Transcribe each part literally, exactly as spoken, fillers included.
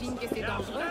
J'imagine que c'est dangereux.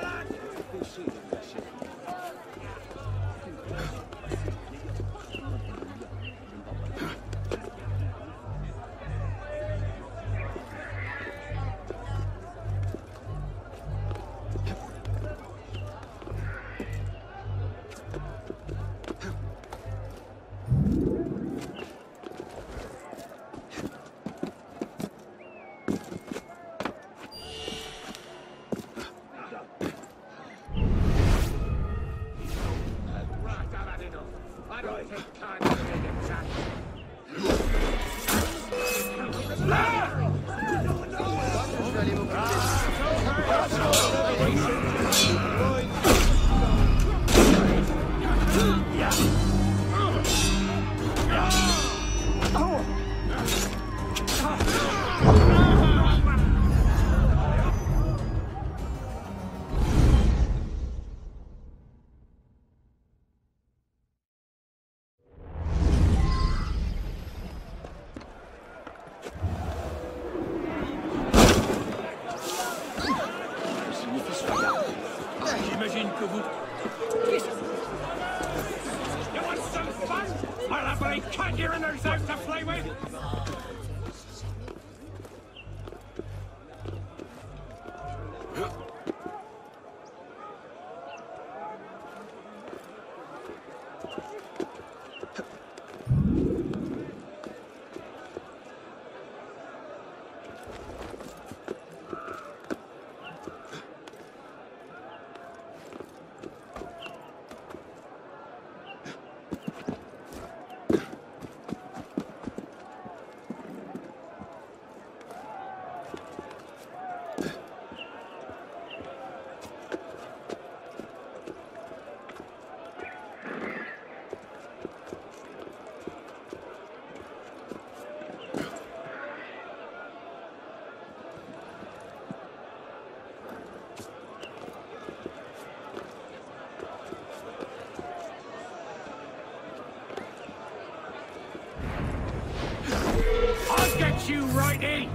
You right in.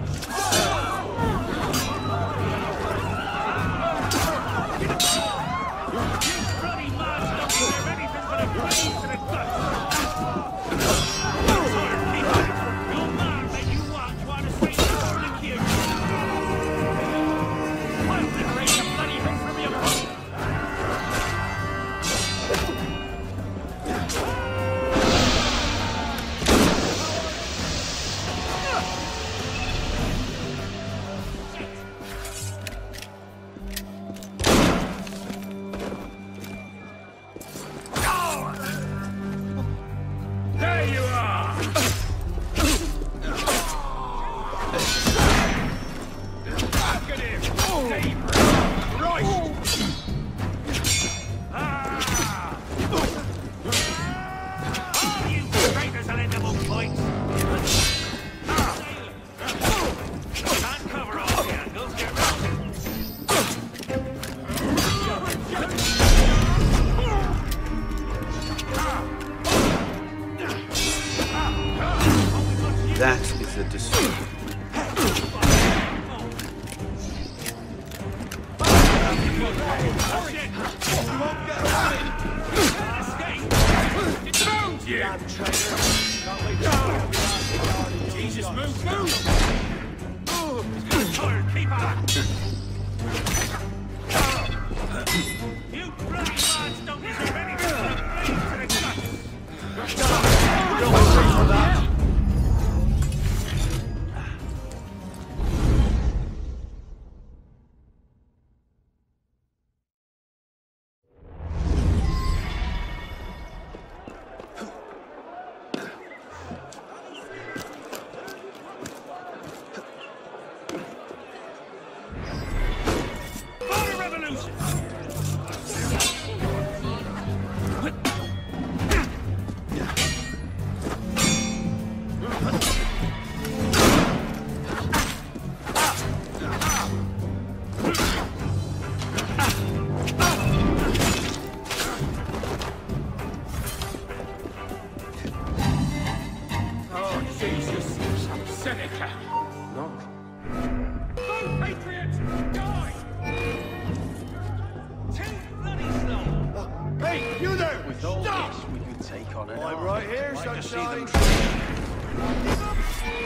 on and I'm on. Right here, like sunshine.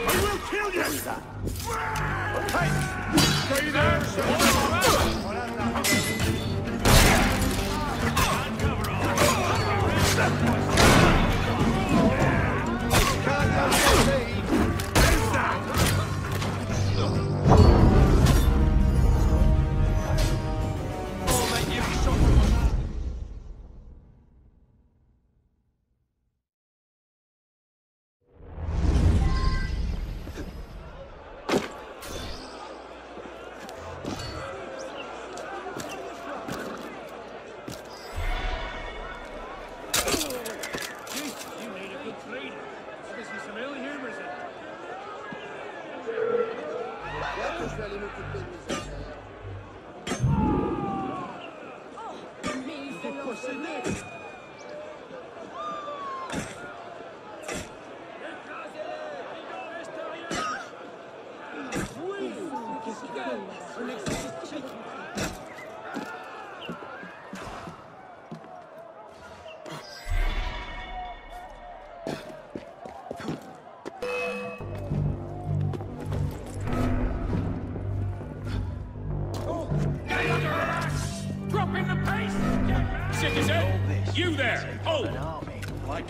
I will kill you! Okay! Stay there!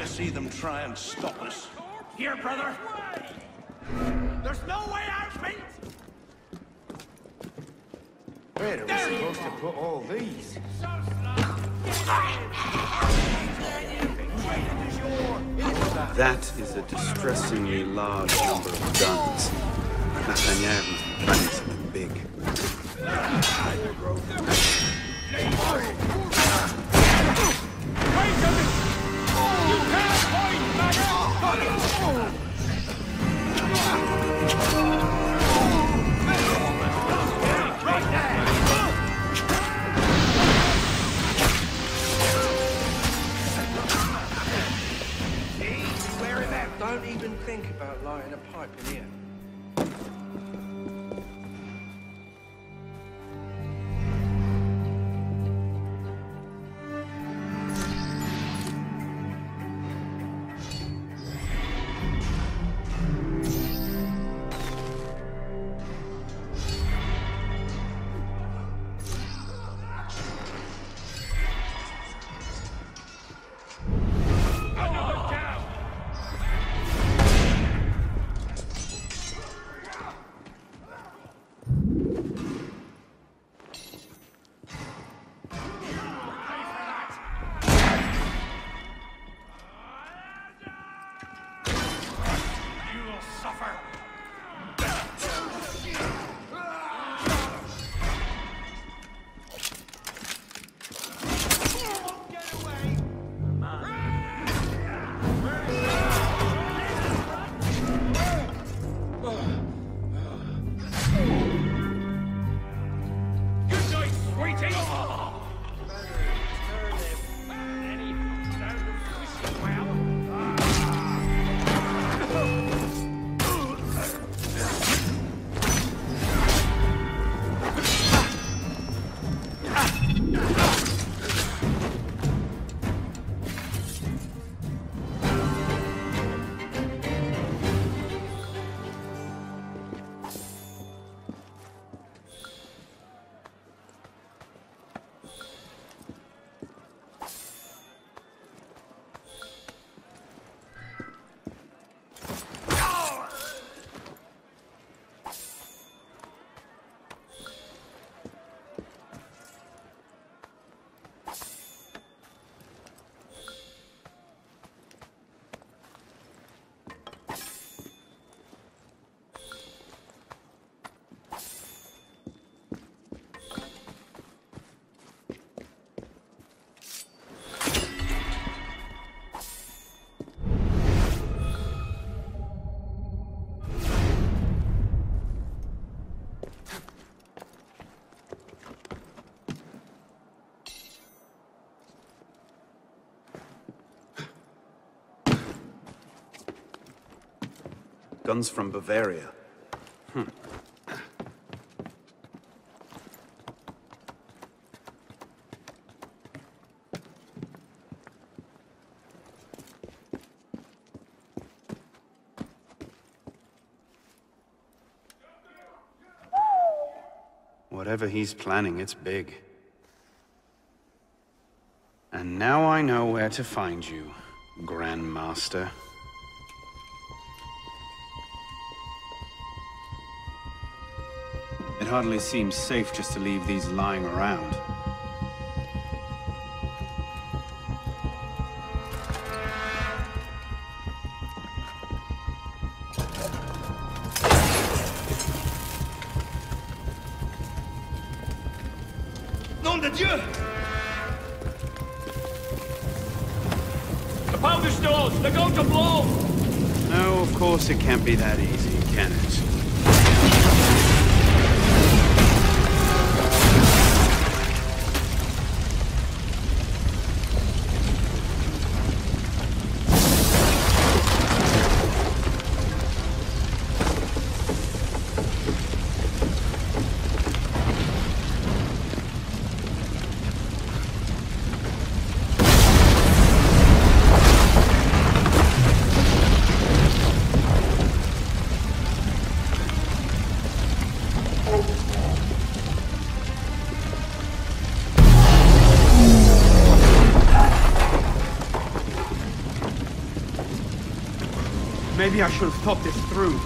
See them try and stop us. Here, brother. There's no way out, mate. Where are we supposed to put all these? So that is a distressingly large number of guns. Lafrenière must be planning something big. Wait a minute! You can't fight back out! Right there! Jeez, wear him out. Don't even think about lighting a pipe in here. Guns from Bavaria. Hmm. Whatever he's planning, it's big. And now I know where to find you, Grandmaster. It hardly seems safe just to leave these lying around. It can't be that easy, can it? Maybe I should have thought this through.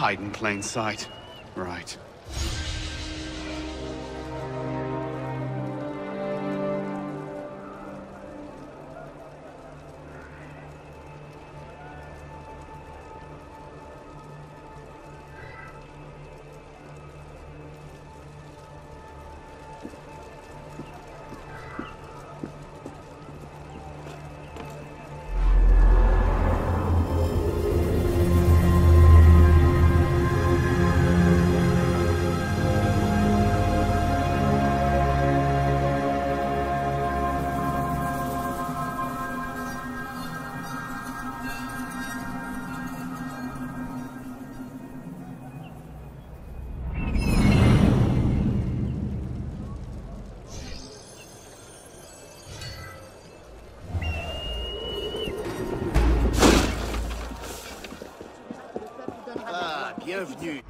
Hide in plain sight. Right. Bienvenue.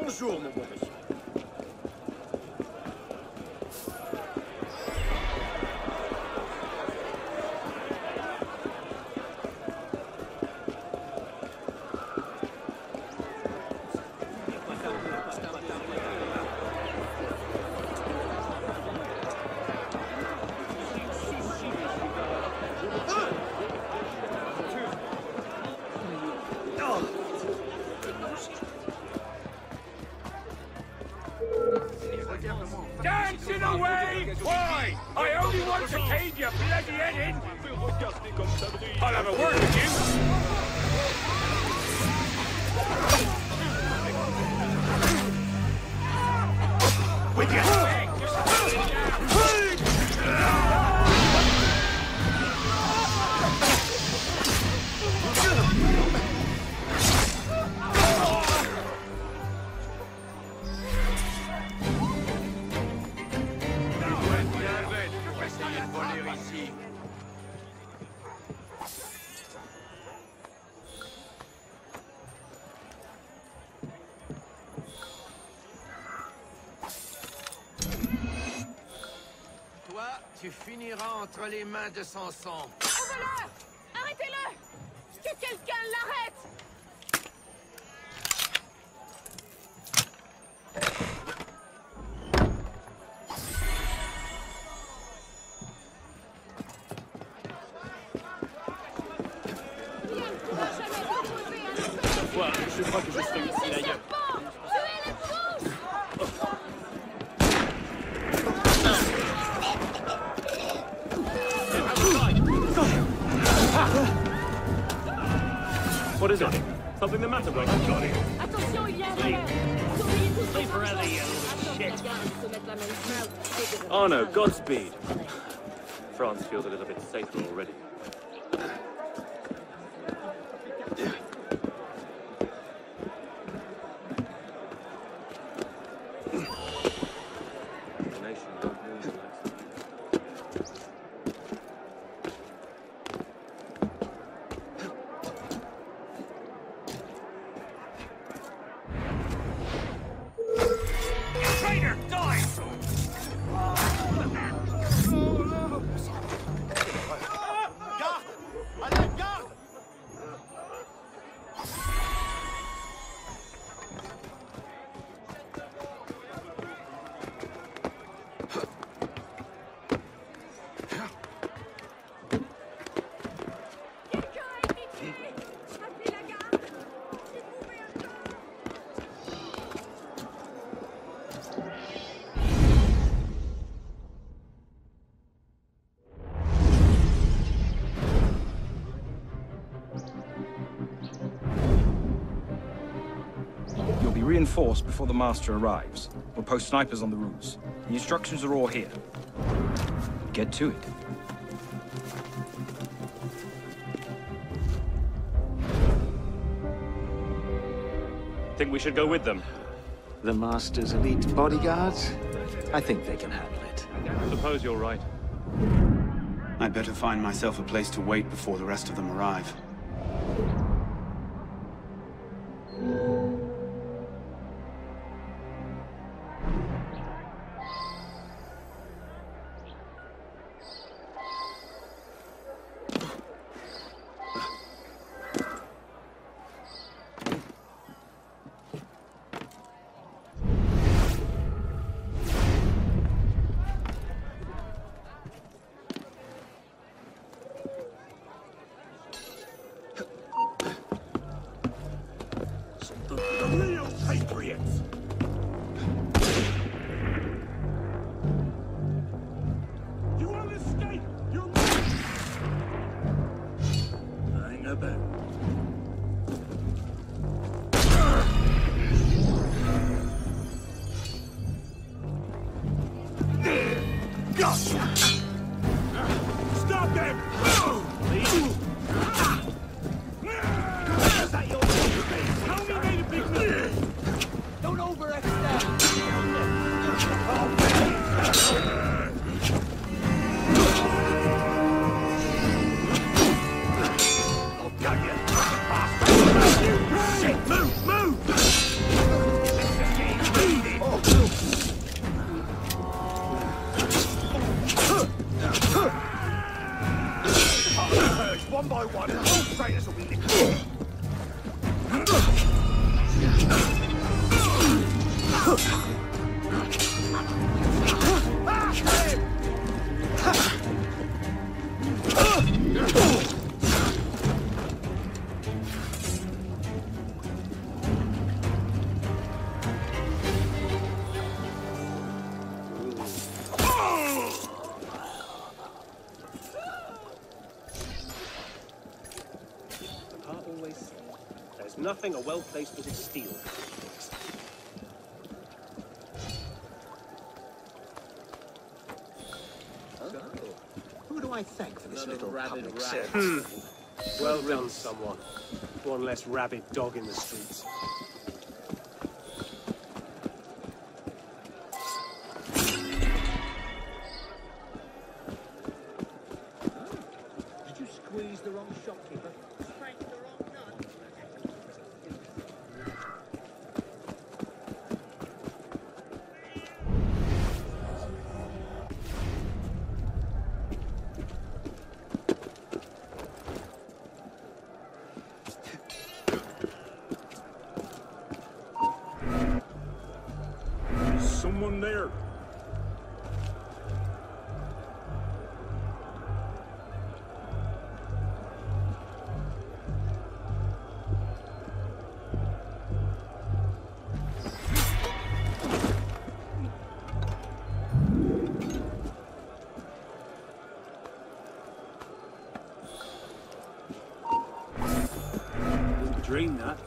Bonjour, mon bon monsieur. Tu finiras entre les mains de Samson. Un voleur! Arrêtez-le! Que quelqu'un l'arrête! Je crois que je serai utile ailleurs. What is it? Something the matter, Blake? Attention, il y a un voleur. Oh no, Godspeed. France feels a little bit safer already. Reinforce before the master arrives. We'll post snipers on the roofs. The instructions are all here. Get to it. Think we should go with them? The master's elite bodyguards? I think they can handle it. I suppose you're right. I'd better find myself a place to wait before the rest of them arrive. Mirabeau. Stop them! Please. Is that your face? How we made a big mistake? Don't overextend. Oh, one by one, all traitors will be nothing a well-placed bit of steel. Huh? Who do I thank for this Another little rabid service? Hmm. Well done, someone. One less rabid dog in the streets. Did you squeeze the wrong shopkeeper? Someone there. Didn't dream that.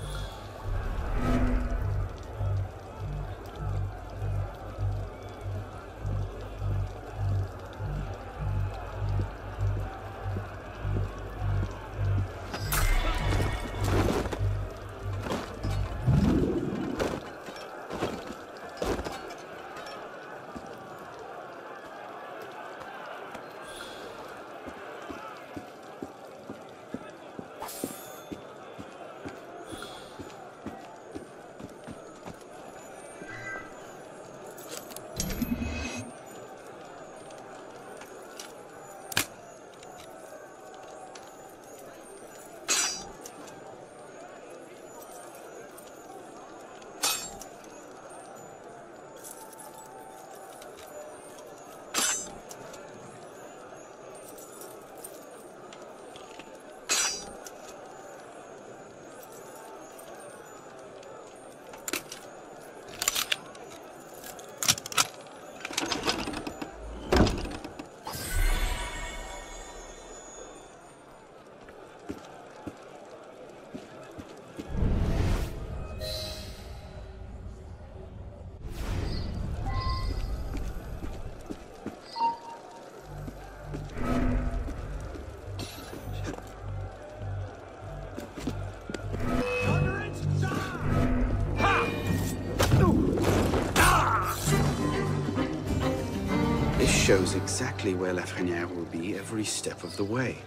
Shows exactly where Lafrenière will be every step of the way.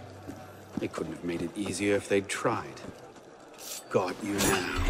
They couldn't have made it easier if they'd tried. Got you now.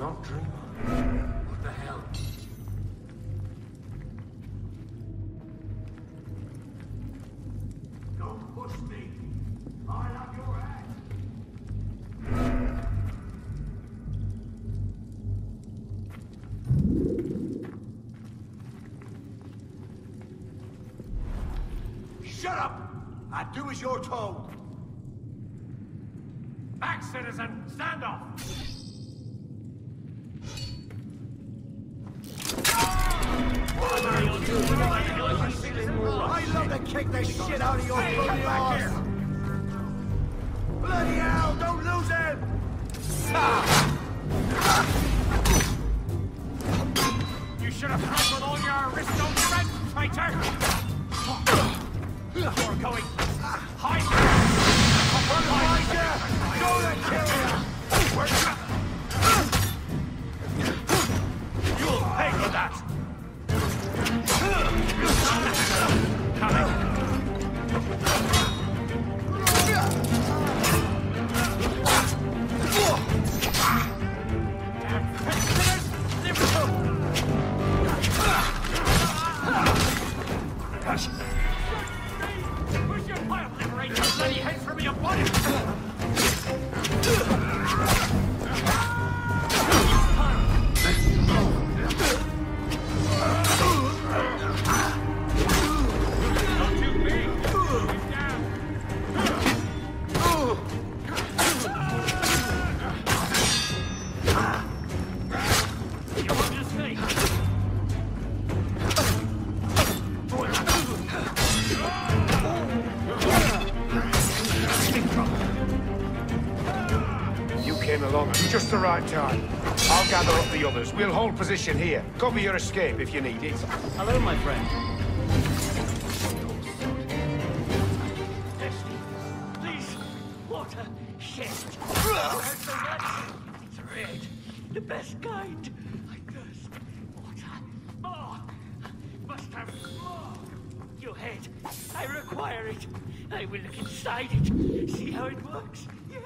not dream of. What the hell? Don't push me. I have your hand. Shut up! I do as you're told. Back, citizen! Stand off! I love to kick the shit out of your bloody ass! Bloody hell! Don't lose him! You should have come with all your aristocrats, traitor! You're going high! Go to kill him! Just the right time. I'll gather up the others. We'll hold position here. Cover your escape if you need it. Hello, my friend. Please, water. Shit. It's red. The best kind. I thirst. Water. More. Must have more. Your head. I require it. I will look inside it. See how it works. Yes.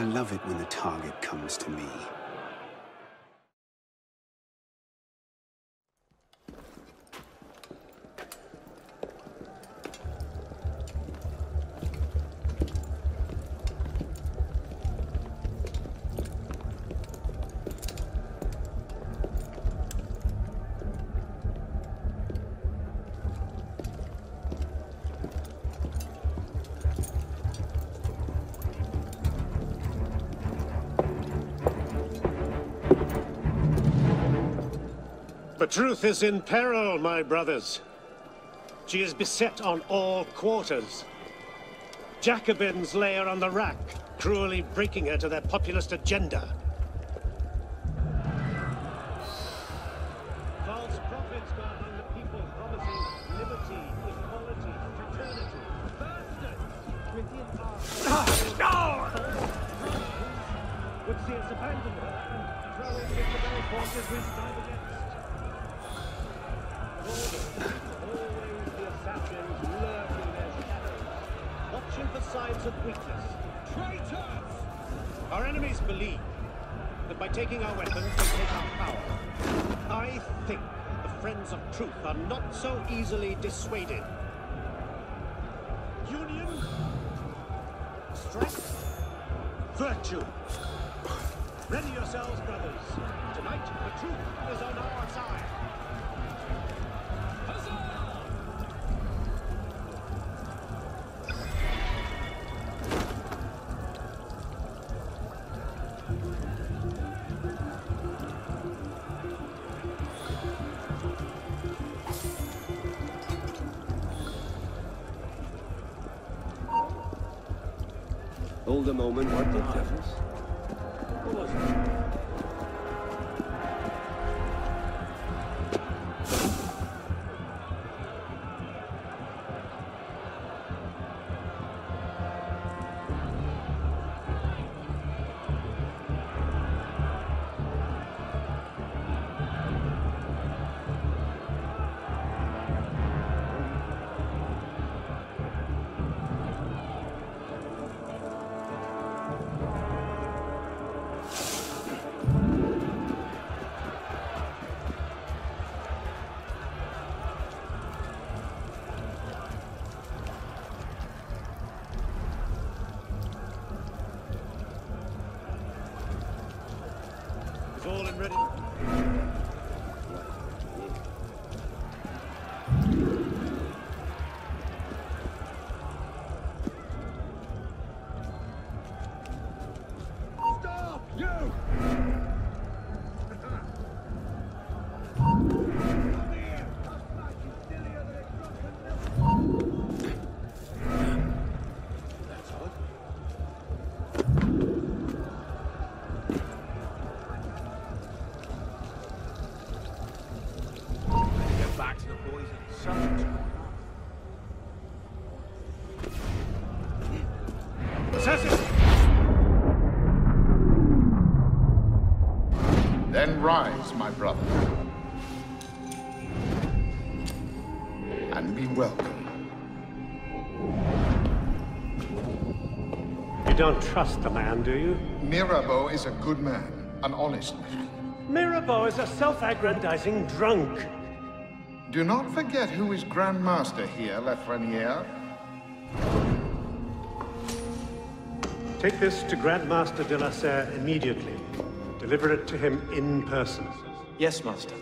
I love it when the target comes to me. The truth is in peril, my brothers. She is beset on all quarters. Jacobins lay her on the rack, cruelly breaking her to their populist agenda. False prophets go among the people promising liberty, equality, fraternity. Bastards within our... No! ...would see us abandon her and throw in with the very forces we strive against. Watching for signs of weakness. Traitors! Our enemies believe that by taking our weapons they take our power. I think the friends of truth are not so easily dissuaded. Union, strength, virtue. Ready yourselves, brothers. Tonight the truth is on our side. Hold a moment, what the devils? What was Then rise, my brother, and be welcome. You don't trust the man, do you? Mirabeau is a good man, an honest man. Mirabeau is a self-aggrandizing drunk. Do not forget who is Grandmaster here, Lafrenière. Take this to Grandmaster de la Serre immediately. Deliver it to him in person. Yes, Master.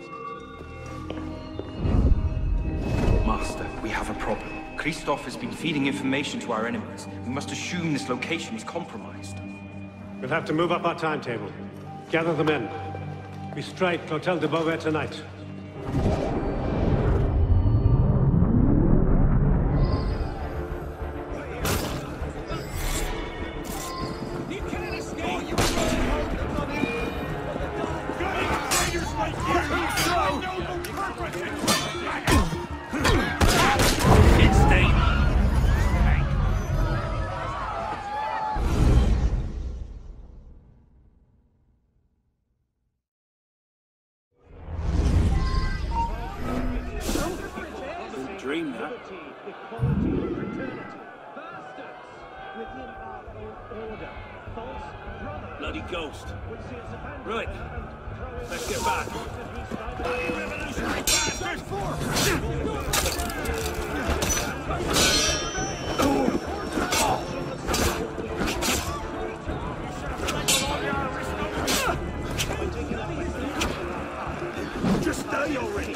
Master, we have a problem. Christophe has been feeding information to our enemies. We must assume this location is compromised. We'll have to move up our timetable. Gather the men. We strike Hotel de Beauvais tonight. Dream that. Equality, fraternity, bastards! within our own order. False brother. Bloody ghost. Right. Let's get back. Bloody revolutionary bastards! Just die already!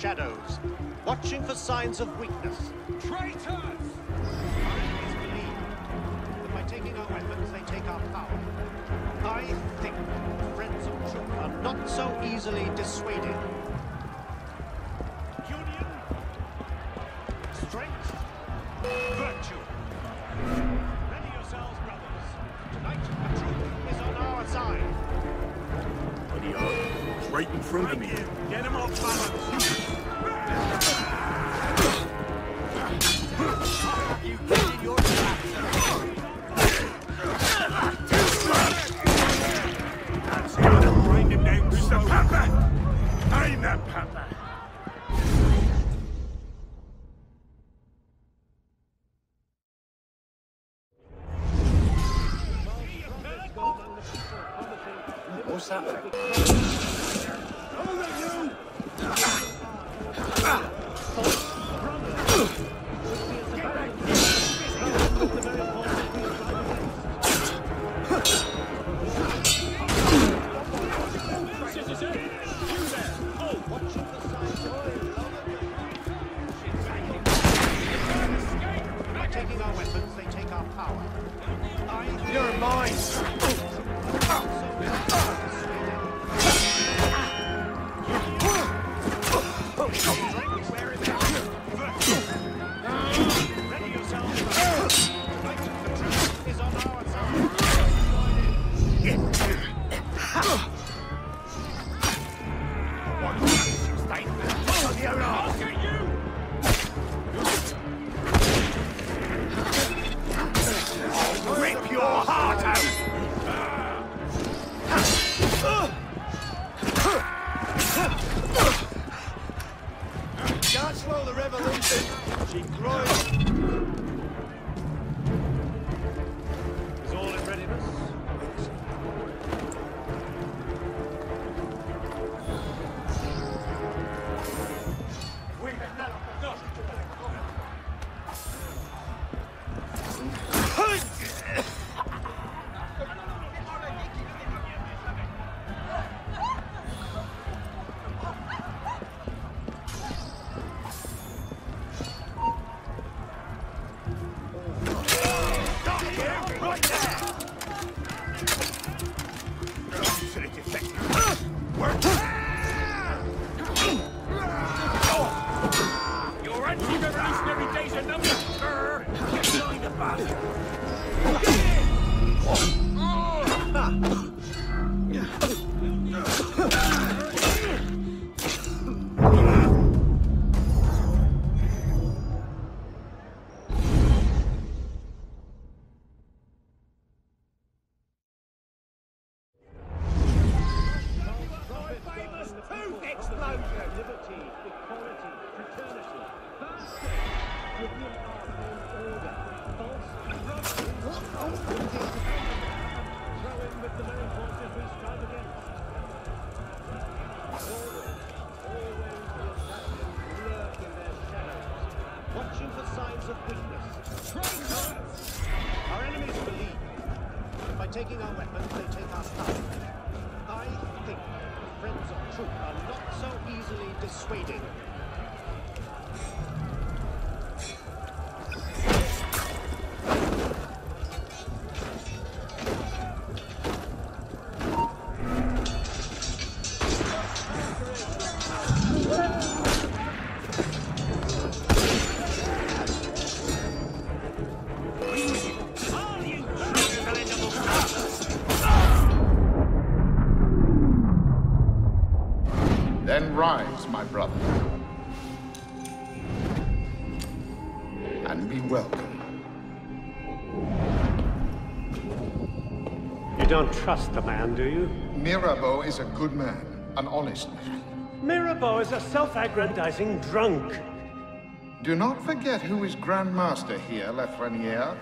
Shadows, watching for signs of weakness. Traitors! I always believe that by taking our weapons, they take our power. I think the friends of truth are not so easily dissuaded. Union, strength, virtue. Ready yourselves, brothers. Tonight, the truth is on our side. Bloody hell, it's right in front of me. Get him off balance. You get in your trap. That's how to grind him down. Who's the papa? I'm the papa. What's that? Persuaded. and be welcome. You don't trust the man, do you? Mirabeau is a good man, an honest man. Mirabeau is a self-aggrandizing drunk. Do not forget who is Grandmaster here, Lafrenière.